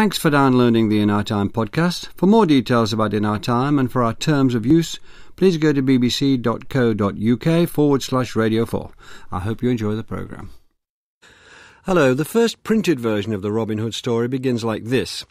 Thanks for downloading the In Our Time podcast. For more details about In Our Time and for our terms of use, please go to bbc.co.uk/Radio4. I hope you enjoy the programme. Hello, the first printed version of the Robin Hood story begins like this.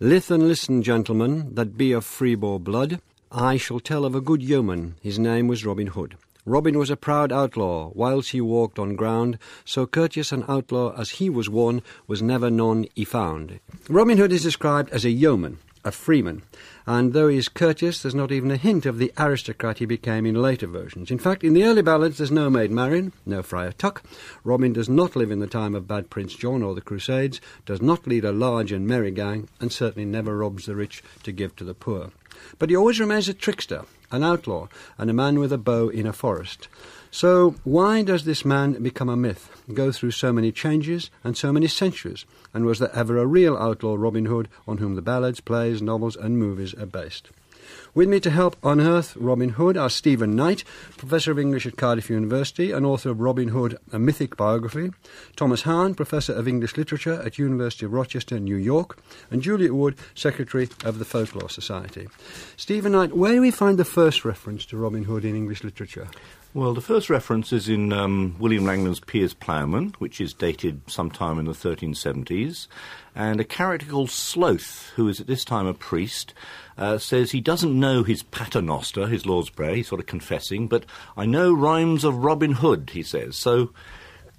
Lith and listen, gentlemen, that be of freebore blood, I shall tell of a good yeoman, his name was Robin Hood. Robin was a proud outlaw, whilst he walked on ground, so courteous an outlaw as he was one was never none y found. Robin Hood is described as a yeoman, a freeman, and though he is courteous, there's not even a hint of the aristocrat he became in later versions. In fact, in the early ballads, there's no Maid Marian, no Friar Tuck. Robin does not live in the time of bad Prince John or the Crusades, does not lead a large and merry gang, and certainly never robs the rich to give to the poor. But he always remains a trickster, an outlaw, and a man with a bow in a forest. So why does this man become a myth, go through so many changes and so many centuries, and was there ever a real outlaw Robin Hood on whom the ballads, plays, novels and movies are based? With me to help unearth Robin Hood are Stephen Knight, Professor of English at Cardiff University and author of Robin Hood, A Mythic Biography, Thomas Hahn, Professor of English Literature at University of Rochester, New York, and Juliette Wood, Secretary of the Folklore Society. Stephen Knight, where do we find the first reference to Robin Hood in English literature? Well, the first reference is in William Langland's Piers Plowman, which is dated sometime in the 1370s, and a character called Sloth, who is at this time a priest, says he doesn't know his paternoster, his Lord's Prayer, he's sort of confessing, but I know rhymes of Robin Hood, he says. So,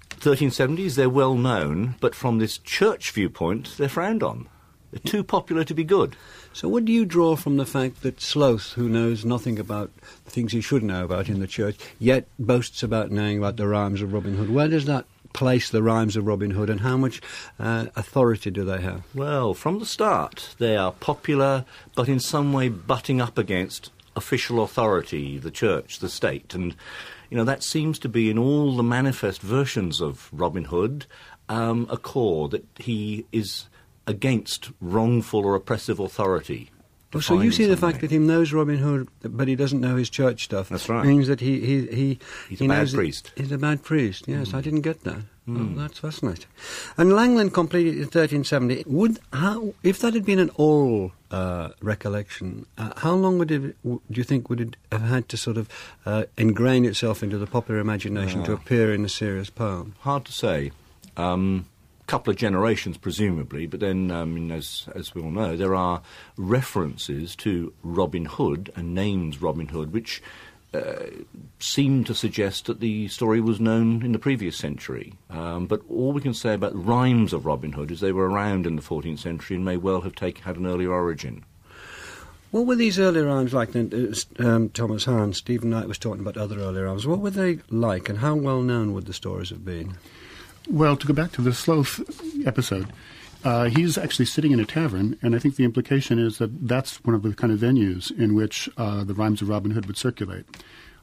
1370s, they're well known, but from this church viewpoint, they're frowned on. They're too popular to be good. So what do you draw from the fact that Sloth, who knows nothing about the things he should know about in the church, yet boasts about knowing about the rhymes of Robin Hood? Where does that place the rhymes of Robin Hood, and how much authority do they have? Well, from the start, they are popular, but in some way butting up against official authority, the church, the state. And, you know, that seems to be in all the manifest versions of Robin Hood, a core that he is against wrongful or oppressive authority. Well, so you see the fact that he knows Robin Hood, but he doesn't know his church stuff. That's right. Means that he's a bad priest. He's a bad priest, yes. I didn't get that. Well, that's fascinating. And Langland completed in 1370. If that had been an oral recollection, how long do you think would it have had to sort of ingrain itself into the popular imagination to appear in a serious poem? Hard to say. Couple of generations, presumably, but then, as we all know, there are references to Robin Hood and names Robin Hood, which seem to suggest that the story was known in the previous century. But all we can say about the rhymes of Robin Hood is they were around in the 14th century and may well have had an earlier origin. What were these early rhymes like then? Thomas Hahn, Stephen Knight was talking about other early rhymes. What were they like, and how well known would the stories have been? Well, to go back to the Sloth episode, he's actually sitting in a tavern, and I think the implication is that that's one of the kind of venues in which the rhymes of Robin Hood would circulate.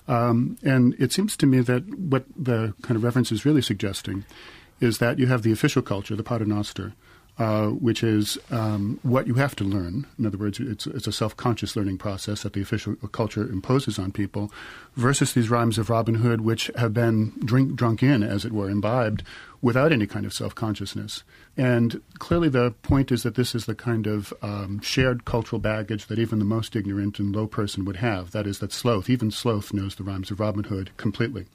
And it seems to me that what the kind of reference is really suggesting is that you have the official culture, the paternoster, which is what you have to learn. In other words, it's a self-conscious learning process that the official culture imposes on people, versus these rhymes of Robin Hood, which have been drunk in, as it were, imbibed, without any kind of self-consciousness. And clearly the point is that this is the kind of shared cultural baggage that even the most ignorant and low person would have. That is, that Sloth, even Sloth, knows the rhymes of Robin Hood completely.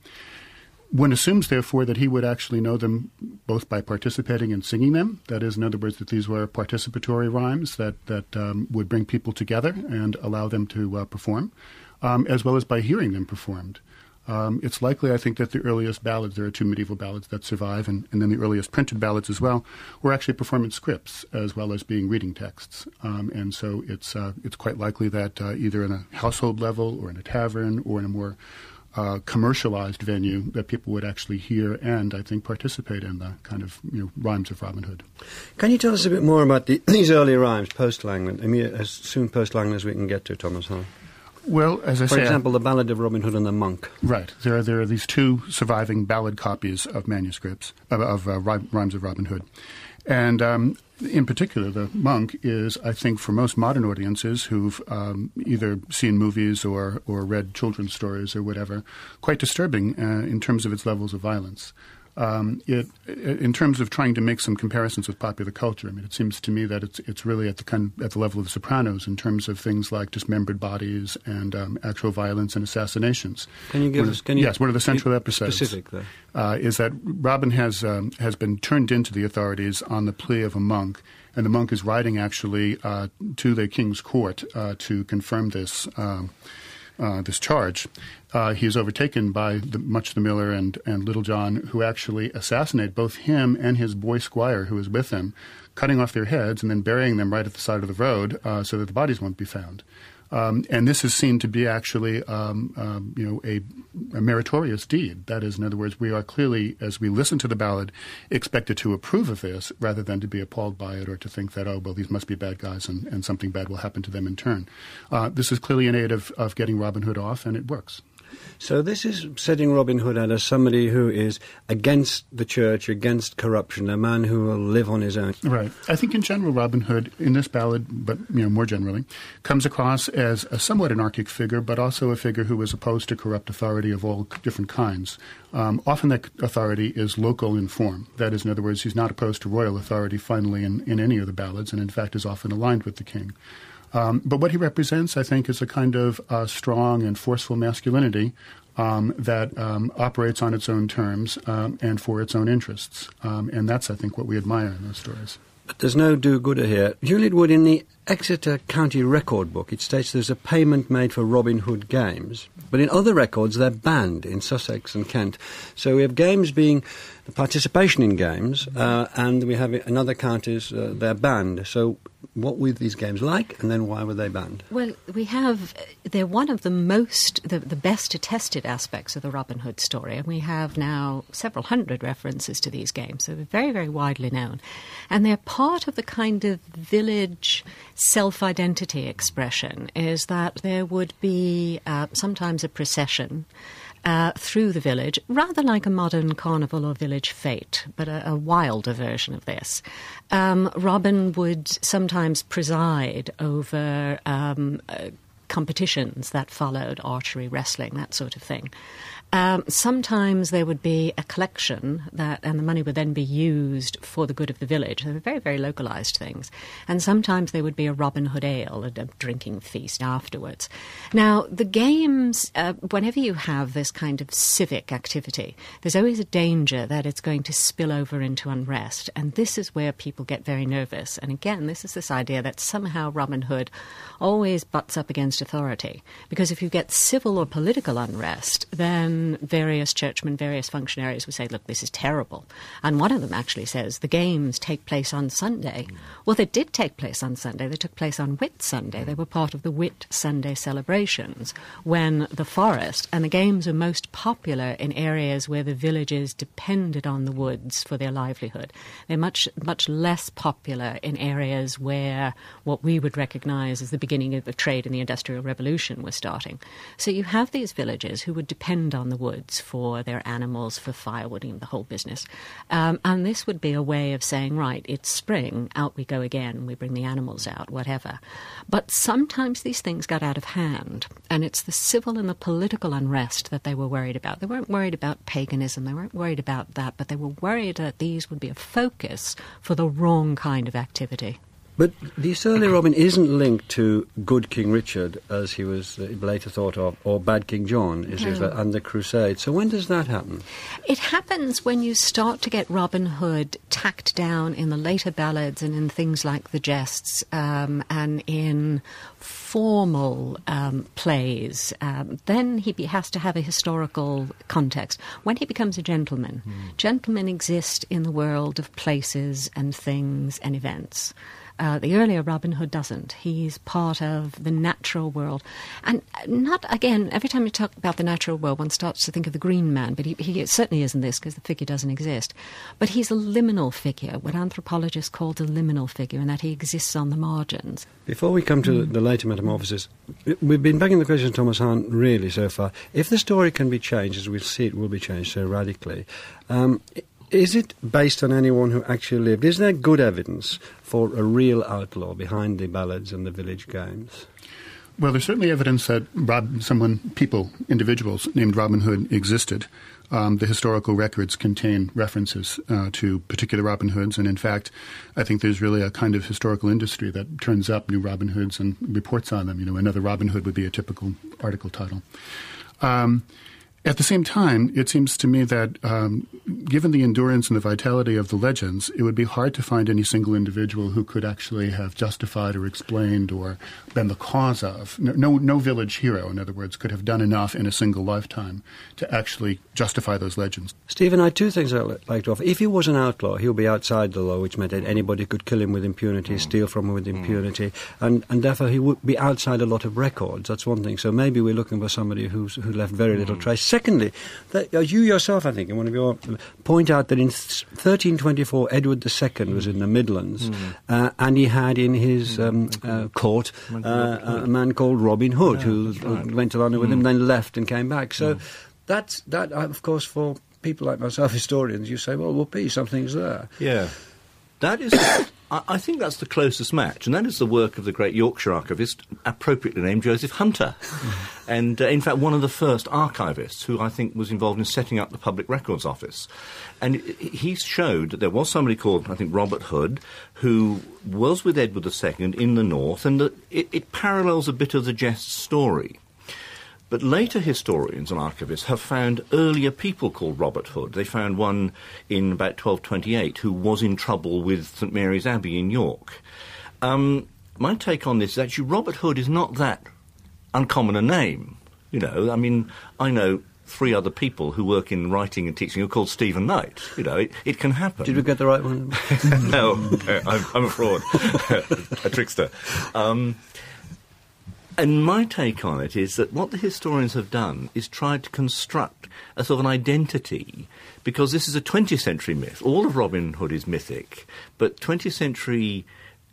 One assumes, therefore, that he would actually know them both by participating and singing them. That is, in other words, that these were participatory rhymes that would bring people together and allow them to perform, as well as by hearing them performed. It's likely, I think, that the earliest ballads, there are two medieval ballads that survive, and then the earliest printed ballads as well, were actually performance scripts as well as being reading texts. And so it's quite likely that either in a household level or in a tavern or in a more commercialized venue that people would actually hear and, I think, participate in the kind of rhymes of Robin Hood. Can you tell us a bit more about these early rhymes post-Langland? I mean, as soon post-Langland as we can get to, Thomas Hahn. Well, as I say... For example, the Ballad of Robin Hood and the Monk. Right. There are these two surviving ballad copies of manuscripts, of rhymes of Robin Hood. And in particular, the Monk is, I think, for most modern audiences who've either seen movies or read children's stories or whatever, quite disturbing in terms of its levels of violence. in terms of trying to make some comparisons with popular culture, I mean, it seems to me that it's really at the level of The Sopranos in terms of things like dismembered bodies and actual violence and assassinations. Can you give us? Yes, one of the central episodes. Specific, though, is that Robin has been turned into the authorities on the plea of a monk. And the monk is riding, actually, to the king's court to confirm this this charge. He is overtaken by Much the Miller and Little John, who actually assassinate both him and his boy squire, who is with him, cutting off their heads and then burying them right at the side of the road so that the bodies won't be found. And this is seen to be actually, a meritorious deed. That is, in other words, we are clearly, as we listen to the ballad, expected to approve of this rather than to be appalled by it or to think that, oh, well, these must be bad guys and something bad will happen to them in turn. This is clearly an aid of getting Robin Hood off, and it works. So this is setting Robin Hood out as somebody who is against the church, against corruption, a man who will live on his own. Right. I think in general Robin Hood, in this ballad, but more generally, comes across as a somewhat anarchic figure, but also a figure who is opposed to corrupt authority of all different kinds. Often that authority is local in form. That is, in other words, he's not opposed to royal authority finally in any of the ballads, and in fact is often aligned with the king. But what he represents, I think, is a kind of strong and forceful masculinity that operates on its own terms and for its own interests. And that's, I think, what we admire in those stories. But there's no do-gooder here. Juliette Wood, in the Exeter County Record book, it states there's a payment made for Robin Hood games, but in other records they're banned in Sussex and Kent. So we have games being the participation in games, and we have in other counties they're banned. So what were these games like, and then why were they banned? Well, they're one of the best attested aspects of the Robin Hood story, and we have now several hundred references to these games, so they're very, very widely known. And they're part of the kind of village self-identity expression, is that there would be sometimes a procession through the village, rather like a modern carnival or village fete, but a wilder version of this. Robin would sometimes preside over competitions that followed, archery, wrestling, that sort of thing. Sometimes there would be a collection and the money would then be used for the good of the village. They were very, very localized things. And sometimes there would be a Robin Hood ale, a drinking feast afterwards. Now, the games, whenever you have this kind of civic activity, there's always a danger that it's going to spill over into unrest. And this is where people get very nervous. And again, this is this idea that somehow Robin Hood always butts up against authority. Because if you get civil or political unrest, then various churchmen, various functionaries would say, look, this is terrible. And one of them actually says, the games take place on Sunday. Well, they did take place on Sunday. They took place on Whit Sunday. They were part of the Whit Sunday celebrations, when the forest and the games were most popular in areas where the villages depended on the woods for their livelihood. They're much, much less popular in areas where what we would recognize as the beginning of the trade and the Industrial Revolution was starting. So you have these villages who would depend on the woods for their animals, for firewood and the whole business. And this would be a way of saying, right, it's spring, out we go again, we bring the animals out, whatever. But sometimes these things got out of hand, and it's the civil and the political unrest that they were worried about. They weren't worried about paganism, they weren't worried about that, but they were worried that these would be a focus for the wrong kind of activity. But the surly Robin isn't linked to good King Richard, as he was later thought of, or bad King John, and the Crusade. So when does that happen? It happens when you start to get Robin Hood tacked down in the later ballads and in things like the jests and in formal plays. Then he has to have a historical context. When he becomes a gentleman, gentlemen exist in the world of places and things and events. The earlier Robin Hood doesn't. He's part of the natural world. And not, again, every time you talk about the natural world, one starts to think of the green man, but he certainly isn't this because the figure doesn't exist. But he's a liminal figure, what anthropologists call the liminal figure, and that he exists on the margins. Before we come to the later metamorphosis, we've been begging the question, Thomas Hahn, really so far. If the story can be changed, as we see it will be changed so radically, is it based on anyone who actually lived? Is there good evidence for a real outlaw behind the ballads and the village games? Well, there's certainly evidence that people, individuals named Robin Hood existed. the historical records contain references to particular Robin Hoods. And in fact, I think there's really a kind of historical industry that turns up new Robin Hoods and reports on them. You know, another Robin Hood would be a typical article title. At the same time, it seems to me that given the endurance and the vitality of the legends, it would be hard to find any single individual who could actually have justified or explained or been the cause of. No village hero, in other words, could have done enough in a single lifetime to actually justify those legends. Stephen, I had two things I'd like to offer. If he was an outlaw, he would be outside the law, which meant that anybody could kill him with impunity, steal from him with impunity, and therefore he would be outside a lot of records. That's one thing. So maybe we're looking for somebody who left very little trace. Secondly, that you yourself, I think, in one of your point out that in 1324 Edward II was in the Midlands, and he had in his court a man called Robin Hood, who went to London with him, then left and came back. So that's that. Of course, for people like myself, historians, you say, well, something's there. Yeah, that is. I think that's the closest match, and that is the work of the great Yorkshire archivist, appropriately named Joseph Hunter. And in fact, one of the first archivists who I think was involved in setting up the Public Records Office. And he showed that there was somebody called, I think, Robert Hood, who was with Edward II in the north, and it parallels a bit of the jest story. But later historians and archivists have found earlier people called Robert Hood. They found one in about 1228 who was in trouble with St Mary's Abbey in York. My take on this is actually Robert Hood is not that uncommon a name. You know, I mean, I know three other people who work in writing and teaching are called Stephen Knight. You know, it can happen. Did we get the right one? No, I'm a fraud, a trickster. And my take on it is that what the historians have done is tried to construct a sort of an identity, because this is a 20th century myth. All of Robin Hood is mythic, but 20th century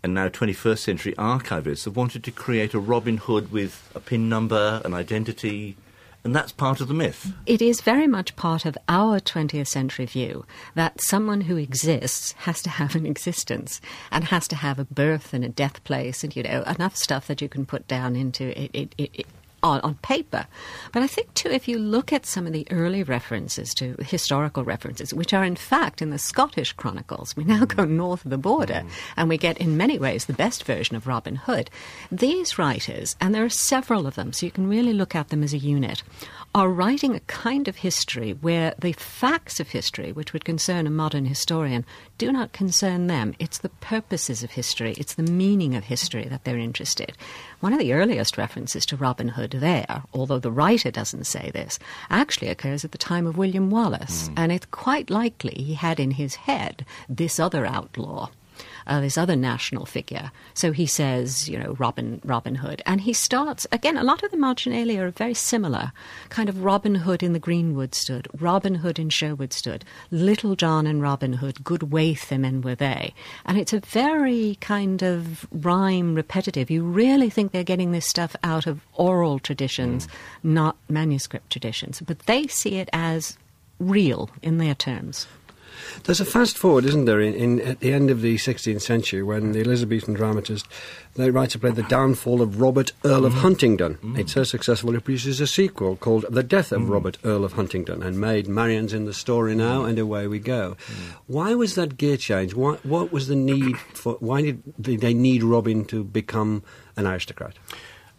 and now 21st century archivists have wanted to create a Robin Hood with a pin number, an identity, and that's part of the myth. It is very much part of our 20th century view that someone who exists has to have an existence and has to have a birth and a death place and, you know, enough stuff that you can put down into it on paper. But I think, too, if you look at some of the early references to historical references, which are, in fact, in the Scottish chronicles, we now go north of the border, and we get, in many ways, the best version of Robin Hood. These writers, and there are several of them, so you can really look at them as a unit, are writing a kind of history where the facts of history, which would concern a modern historian, do not concern them. It's the purposes of history, it's the meaning of history that they're interested. One of the earliest references to Robin Hood there, although the writer doesn't say this, actually occurs at the time of William Wallace. And it's quite likely he had in his head this other outlaw, this other national figure. So he says, you know, Robin Hood. And he starts, again, a lot of the marginalia are very similar. Kind of Robin Hood in the greenwood stood, Robin Hood in Sherwood stood, Little John and Robin Hood, good Waytham and were they. And it's a very kind of rhyme repetitive. You really think they're getting this stuff out of oral traditions, not manuscript traditions. But they see it as real in their terms. There's a fast forward, isn't there, at the end of the 16th century when the Elizabethan dramatist, the writer played The Downfall of Robert, Earl of Huntingdon. It's so successful it produces a sequel called The Death of Robert, Earl of Huntingdon, and Maid Marian's in the story now, and away we go. Why was that gear change? What was the need for? Why did they need Robin to become an aristocrat?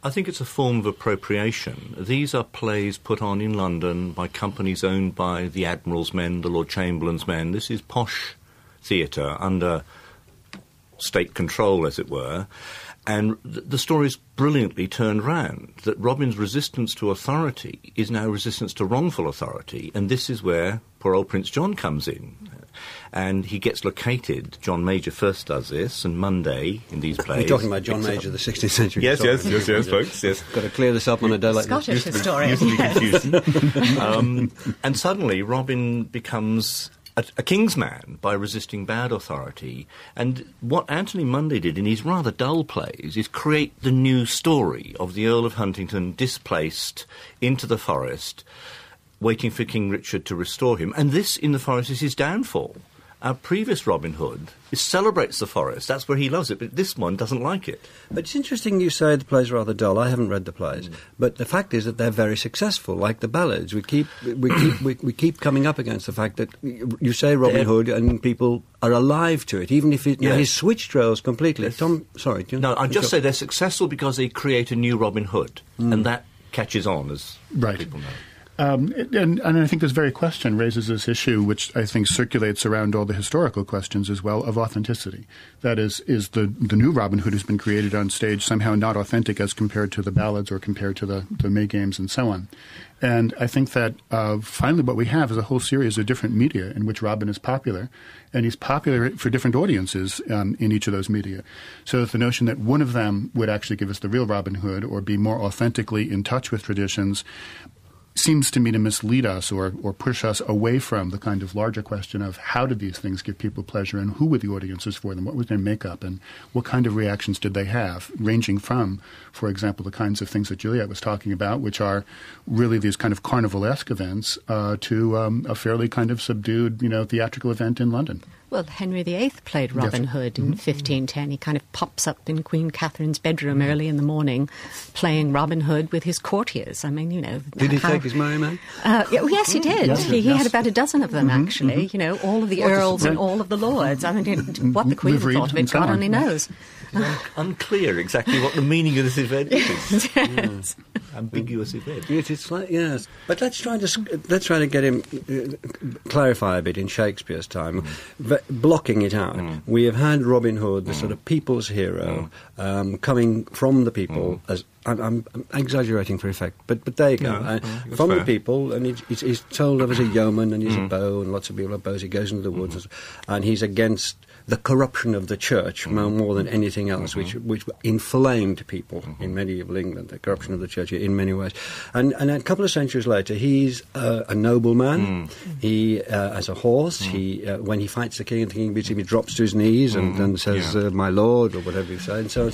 I think it's a form of appropriation. These are plays put on in London by companies owned by the Admiral's men, the Lord Chamberlain's men. This is posh theatre under state control, as it were. And the story is brilliantly turned round, that Robin's resistance to authority is now resistance to wrongful authority. And this is where poor old Prince John comes in. And he gets located. John Major first does this, and Monday in these plays. You're talking about John Major, the 16th century. Yes, folks. Yes, got to clear this up on a day like Scottish this. Scottish historian. And suddenly, Robin becomes a king's man by resisting bad authority. And what Anthony Monday did in his rather dull plays is create the new story of the Earl of Huntingdon displaced into the forest, waiting for King Richard to restore him. And this, in the forest, is his downfall. Our previous Robin Hood celebrates the forest. That's where he loves it, but this one doesn't like it. But it's interesting you say the plays are rather dull. I haven't read the plays. But the fact is that they're very successful, like the ballads. We keep coming up against the fact that you say Robin Hood and people are alive to it, even if it, he's switched trails completely. Yes. Tom, sorry. I'd just say they're successful because they create a new Robin Hood, and that catches on, as people know. And I think this very question raises this issue, which I think circulates around all the historical questions as well, of authenticity. That is the new Robin Hood who's been created on stage somehow not authentic as compared to the ballads or compared to the May Games and so on? And I think that finally what we have is a whole series of different media in which Robin is popular, and he's popular for different audiences in each of those media. So it's the notion that one of them would actually give us the real Robin Hood or be more authentically in touch with traditions seems to me to mislead us or push us away from the kind of larger question of how did these things give people pleasure and who were the audiences for them, what was their makeup, and what kind of reactions did they have, ranging from, for example, the kinds of things that Juliette was talking about, which are really these kind of carnivalesque events, to a fairly kind of subdued, theatrical event in London. Well, Henry VIII played Robin Hood in 1510. He kind of pops up in Queen Catherine's bedroom early in the morning playing Robin Hood with his courtiers. Did he take his merry men? Yes, he did. He had about a dozen of them, actually. All of the earls and all of the lords. What the Queen thought of it, God only knows. It's unclear exactly what the meaning of this event is. Yes. Ambiguous event. Yes. But let's try to get him clarify a bit in Shakespeare's time. But blocking it out, we have had Robin Hood, the sort of people's hero, coming from the people. As I'm exaggerating for effect, but there you go. From the people, and he's told of as a yeoman, and he's a beau, and lots of people have bows. He goes into the woods, and he's against the corruption of the church more than anything else, which inflamed people in medieval England, the corruption of the church in many ways. And a couple of centuries later, he's a nobleman. He has a horse. He when he fights the king and the king beats him, he drops to his knees and says, my lord, or whatever you say. And so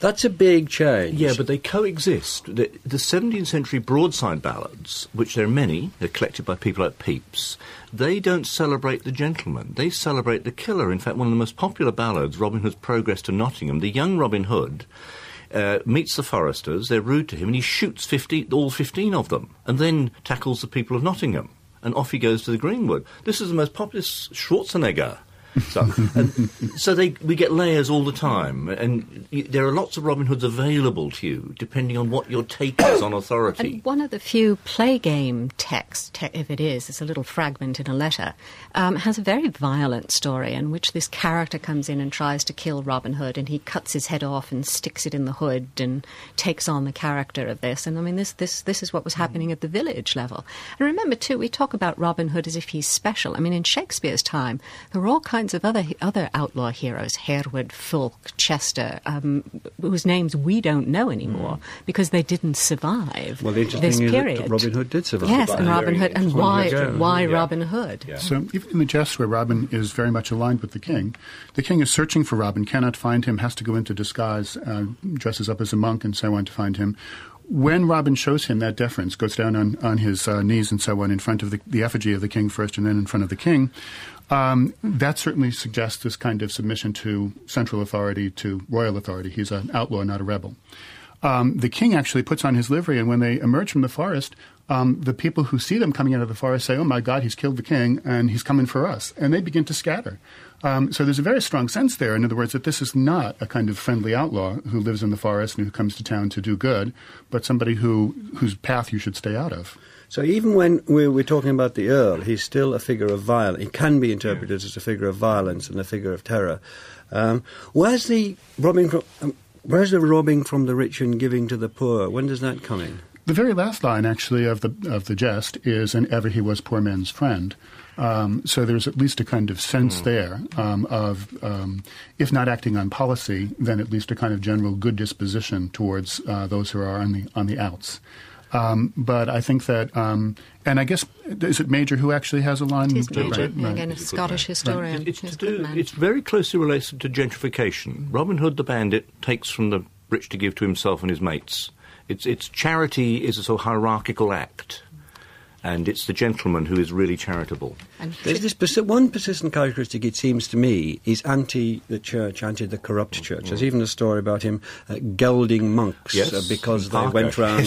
that's a big change. Yeah, but they coexist. The 17th century broadside ballads, which there are many, they're collected by people like Pepys, they don't celebrate the gentleman. They celebrate the killer. In fact, one of the most popular ballads, Robin Hood's Progress to Nottingham, the young Robin Hood meets the foresters, they're rude to him, and he shoots all 15 of them, and then tackles the people of Nottingham, and off he goes to the greenwood. This is the most popular Schwarzenegger stuff. We get layers all the time, and there are lots of Robin Hoods available to you, depending on what your take is on authority. And one of the few play game texts, if it is, it's a little fragment in a letter, has a very violent story in which this character comes in and tries to kill Robin Hood, and he cuts his head off and sticks it in the hood and takes on the character of this. And this is what was happening at the village level. And remember, too, we talk about Robin Hood as if he's special. In Shakespeare's time, there were all kinds of other outlaw heroes, Hereward, Fulk, Chester, whose names we don't know anymore because they didn't survive. Well, the interesting period. That Robin Hood did survive. Yes, and Robin Hood, and why Robin Hood? Yeah. So even in the jest where Robin is very much aligned with the king is searching for Robin, cannot find him, has to go into disguise, dresses up as a monk and so on to find him. When Robin shows him that deference, goes down on his knees and so on in front of the effigy of the king first and then in front of the king, that certainly suggests this kind of submission to central authority, to royal authority. He's an outlaw, not a rebel. The king actually puts on his livery, and when they emerge from the forest, the people who see them coming out of the forest say, oh, my God, he's killed the king, and he's coming for us. And they begin to scatter. So there's a very strong sense there, in other words, that this is not a kind of friendly outlaw who lives in the forest and who comes to town to do good, but somebody whose path you should stay out of. So even when we're talking about the Earl, he's still a figure of violence. He can be interpreted as a figure of violence and a figure of terror. Where's the robbing from the rich and giving to the poor? When does that come in? The very last line, actually, of the jest is, and ever he was poor man's friend. So there's at least a kind of sense there if not acting on policy, then at least a kind of general good disposition towards those who are on the outs. But I think that, and I guess, is it Major who actually has a line? It is Major, again, a Scottish historian. Right. It's very closely related to gentrification. Robin Hood the bandit takes from the rich to give to himself and his mates. It's charity is a sort of hierarchical act, and it's the gentleman who is really charitable. There's this one persistent characteristic, it seems to me, is anti the church, anti the corrupt church. There's even a story about him gelding monks because they went round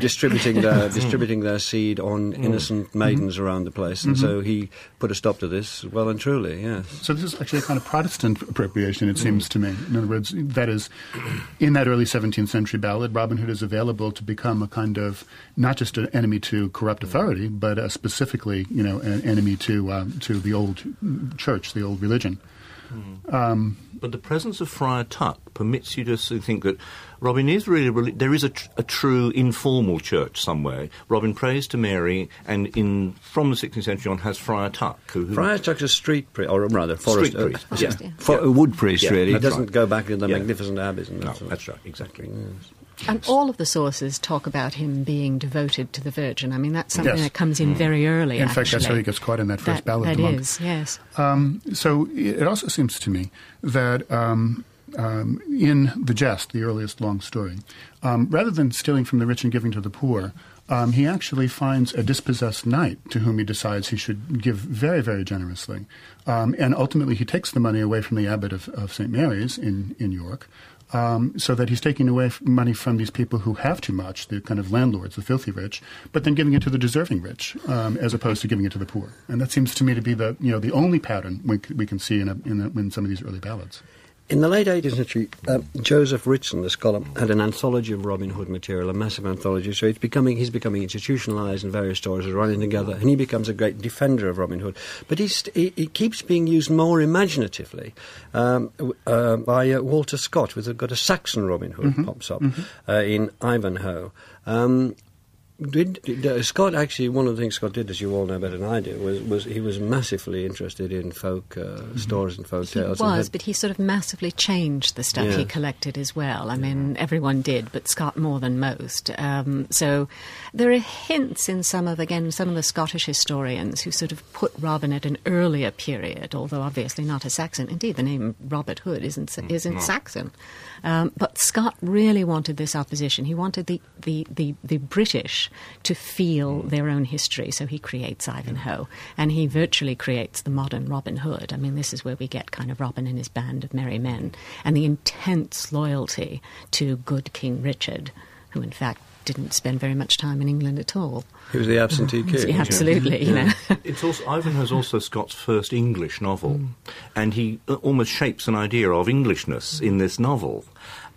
distributing their seed on innocent maidens around the place, and so he put a stop to this well and truly. Yes. So this is actually a kind of Protestant appropriation, it seems to me. In other words, that is, in that early 17th century ballad, Robin Hood is available to become a kind of not just an enemy to corrupt authority, but a specific, you know, an enemy to the old church, the old religion. But the presence of Friar Tuck permits you to think that Robin is really... There is a true informal church somewhere. Robin prays to Mary, and from the 16th century on has Friar Tuck. Friar Tuck's a street priest, or rather forest priest. A wood priest, really. He doesn't go back to the magnificent abbeys. And that's right, exactly. Yes. And all of the sources talk about him being devoted to the Virgin. I mean, that's something that comes in very early, In fact, that's how he gets caught in that first ballad of the monk. That is, yes. So it also seems to me that in The Jest, the earliest long story, rather than stealing from the rich and giving to the poor, he actually finds a dispossessed knight to whom he decides he should give very, very generously. And ultimately he takes the money away from the abbot of St. Mary's in York, so that he's taking away money from these people who have too much, the kind of landlords, the filthy rich, but then giving it to the deserving rich, as opposed to giving it to the poor. And that seems to me to be the, you know, the only pattern we can see in some of these early ballads. In the late 18th century, Joseph Ritson, the scholar, had an anthology of Robin Hood material, a massive anthology, so he's becoming institutionalised and various stories are running together, and he becomes a great defender of Robin Hood. But he keeps being used more imaginatively by Walter Scott, who's got a Saxon Robin Hood pops up in Ivanhoe. Scott actually, one of the things Scott did, as you all know better than I do, was he was massively interested in folk stories and folk tales. He was, but he sort of massively changed the stuff he collected as well. I mean, everyone did, but Scott more than most. So there are hints in some of the Scottish historians who sort of put Robin at an earlier period, although obviously not a Saxon. Indeed, the name Robin Hood isn't Saxon. But Scott really wanted this opposition. He wanted the British to feel their own history, so he creates Ivanhoe, and he virtually creates the modern Robin Hood. I mean, this is where we get kind of Robin and his band of merry men, and the intense loyalty to good King Richard, who in fact didn't spend very much time in England at all. He was the absentee king. Absolutely, you know. It's also, Ivanhoe's also Scott's first English novel, and he almost shapes an idea of Englishness in this novel.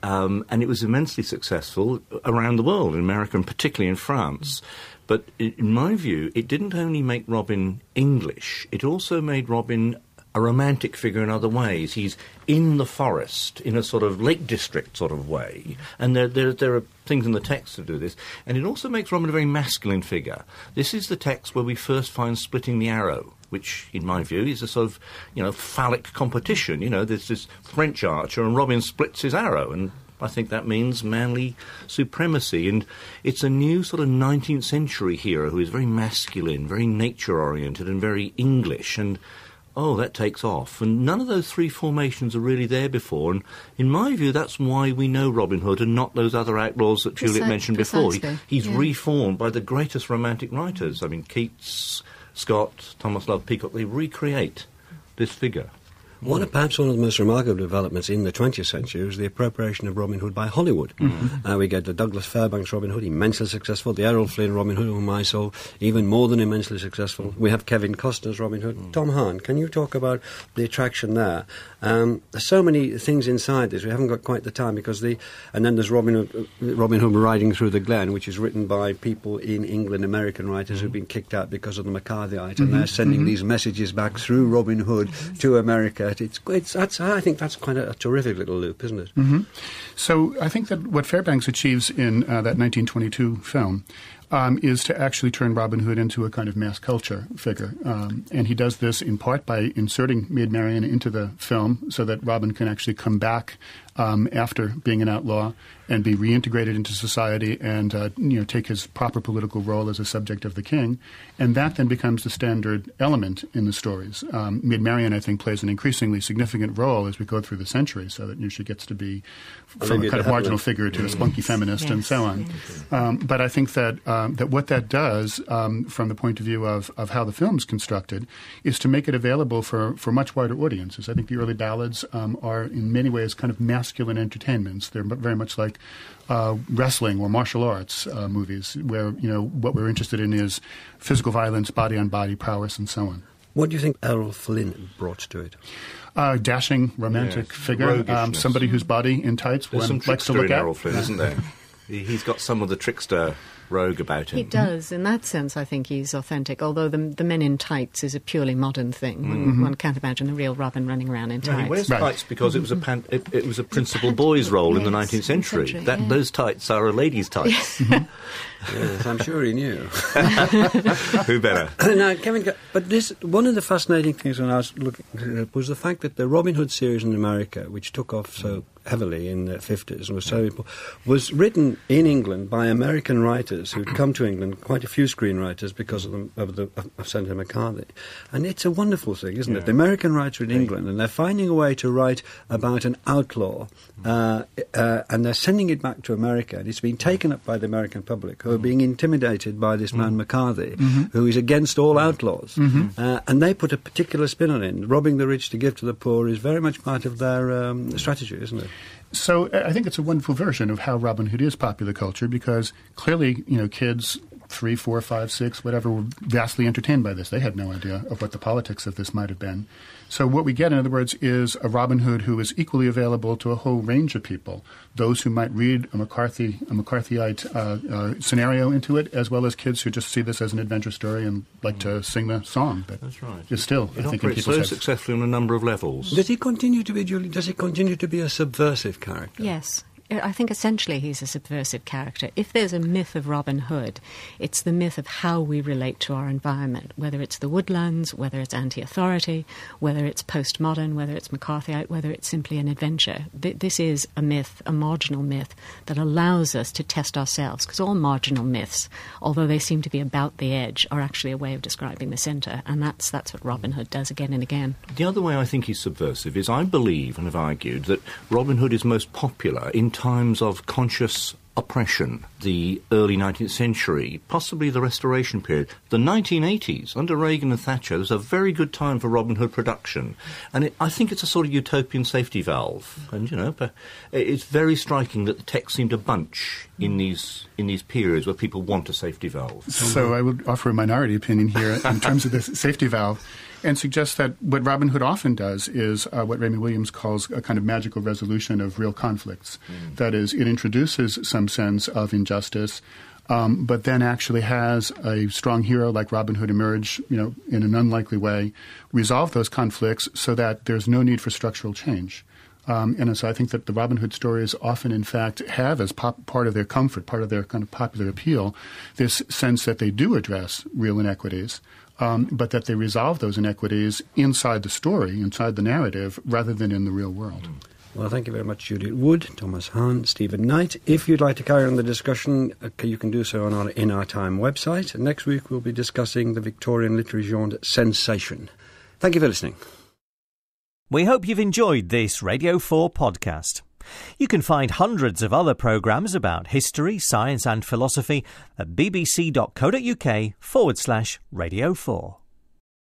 And it was immensely successful around the world, in America and particularly in France. But in my view, it didn't only make Robin English, it also made Robin a romantic figure in other ways. He's in the forest, in a sort of Lake District sort of way. And there are things in the text to do this. And it also makes Robin a very masculine figure. This is the text where we first find splitting the arrow, which, in my view, is a sort of, you know, phallic competition. You know, there's this French archer and Robin splits his arrow, and I think that means manly supremacy. And it's a new sort of 19th century hero who is very masculine, very nature-oriented and very English, and that takes off. And none of those three formations are really there before. And in my view, that's why we know Robin Hood and not those other outlaws that Juliet mentioned before. He's reformed by the greatest romantic writers. I mean, Keats, Scott, Thomas Love Peacock, they recreate this figure. Perhaps one of the most remarkable developments in the 20th century was the appropriation of Robin Hood by Hollywood. We get the Douglas Fairbanks Robin Hood, immensely successful, the Errol Flynn Robin Hood, whom I saw, even more than immensely successful. We have Kevin Costner's Robin Hood. Tom Hahn, can you talk about the attraction there? There's so many things inside this. We haven't got quite the time, because and then there's Robin Hood Riding Through the Glen, which is written by people in England, American writers who've been kicked out because of the McCarthyite, and they're sending these messages back through Robin Hood to America. I think that's quite a terrific little loop, isn't it? So I think that what Fairbanks achieves in that 1922 film is to actually turn Robin Hood into a kind of mass culture figure. And he does this in part by inserting Maid Marian into the film so that Robin can actually come back after being an outlaw and be reintegrated into society and take his proper political role as a subject of the king. And that then becomes the standard element in the stories. Maid Marian, I think, plays an increasingly significant role as we go through the century, so that she gets to be from a kind of marginal figure to a spunky feminist and so on. But I think that that what that does from the point of view of how the film's constructed is to make it available for much wider audiences. I think the early ballads are in many ways kind of masculine entertainments. They're very much like wrestling or martial arts movies where, you know, what we're interested in is physical violence, body on body, prowess, and so on. What do you think Errol Flynn brought to it? Dashing, romantic figure, somebody whose body in tights one likes to look at. Errol Flynn, isn't there? He's got some of the trickster rogue about him. He does. In that sense, I think he's authentic, although the men in tights is a purely modern thing. Mm-hmm. One can't imagine the real Robin running around in tights. No, he wears tights because it was a principal boy's role in the 19th century. Those tights are a lady's tights. Mm-hmm. Yes, I'm sure he knew. Who better? Now, Kevin, but this, one of the fascinating things when I was looking at was the fact that the Robin Hood series in America, which took off so heavily in the 50s and was so important, was written in England by American writers who'd come to England, quite a few screenwriters because of Senator McCarthy. And it's a wonderful thing, isn't it? The American writer in England, and they're finding a way to write about an outlaw, and they're sending it back to America, and it's been taken up by the American public, who are being intimidated by this man McCarthy, who is against all outlaws. Mm-hmm. And they put a particular spin on it. Robbing the rich to give to the poor is very much part of their strategy, isn't it? So I think it's a wonderful version of how Robin Hood is popular culture because clearly, you know, kids 3, 4, 5, 6, whatever, were vastly entertained by this. They had no idea of what the politics of this might have been. So what we get, in other words, is a Robin Hood who is equally available to a whole range of people, those who might read a McCarthyite scenario into it, as well as kids who just see this as an adventure story and like to sing the song. But that's right. It's still, I think, in people's heads. So successfully on a number of levels. Does he continue to be a subversive character? Yes. I think essentially he's a subversive character. If there's a myth of Robin Hood, it's the myth of how we relate to our environment, whether it's the woodlands, whether it's anti-authority, whether it's postmodern, whether it's McCarthyite, whether it's simply an adventure. This is a myth, a marginal myth, that allows us to test ourselves, because all marginal myths, although they seem to be about the edge, are actually a way of describing the centre, and that's what Robin Hood does again and again. The other way I think he's subversive is I believe and have argued that Robin Hood is most popular in times of conscious oppression, the early 19th century, possibly the Restoration period. The 1980s, under Reagan and Thatcher, there's a very good time for Robin Hood production. And I think it's a sort of utopian safety valve. And, you know, it's very striking that the text seemed to bunch in these periods where people want a safety valve. So I would offer a minority opinion here in terms of the safety valve, and suggests that what Robin Hood often does is what Raymond Williams calls a kind of magical resolution of real conflicts. Mm. That is, it introduces some sense of injustice, but then actually has a strong hero like Robin Hood emerge, you know, in an unlikely way, resolve those conflicts so that there's no need for structural change. And so I think that the Robin Hood stories often, in fact, have as part of their comfort, part of their kind of popular appeal, this sense that they do address real inequities, but that they resolve those inequities inside the story, inside the narrative, rather than in the real world. Well, thank you very much, Juliette Wood, Thomas Hahn, Stephen Knight. If you'd like to carry on the discussion, you can do so on our In Our Time website. Next week we'll be discussing the Victorian literary genre sensation. Thank you for listening. We hope you've enjoyed this Radio 4 podcast. You can find hundreds of other programmes about history, science and philosophy at bbc.co.uk/Radio4.